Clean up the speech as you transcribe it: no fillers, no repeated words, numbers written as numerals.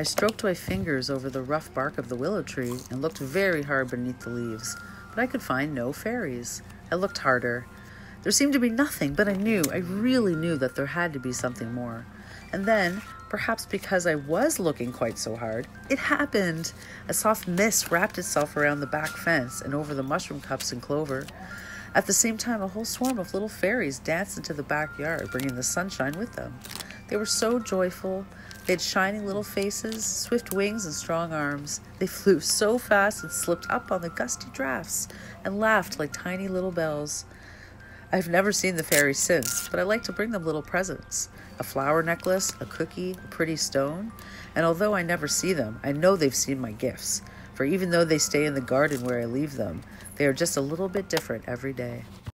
I stroked my fingers over the rough bark of the willow tree and looked very hard beneath the leaves, but I could find no fairies. I looked harder. There seemed to be nothing, but I really knew that there had to be something more. And then, perhaps because I was looking quite so hard, it happened. A soft mist wrapped itself around the back fence and over the mushroom cups and clover. At the same time, a whole swarm of little fairies danced into the backyard, bringing the sunshine with them. They were so joyful. They had shining little faces, swift wings, and strong arms. They flew so fast and slipped up on the gusty drafts and laughed like tiny little bells. I've never seen the fairies since, but I like to bring them little presents. A flower necklace, a cookie, a pretty stone. And although I never see them, I know they've seen my gifts. For even though they stay in the garden where I leave them, they are just a little bit different every day.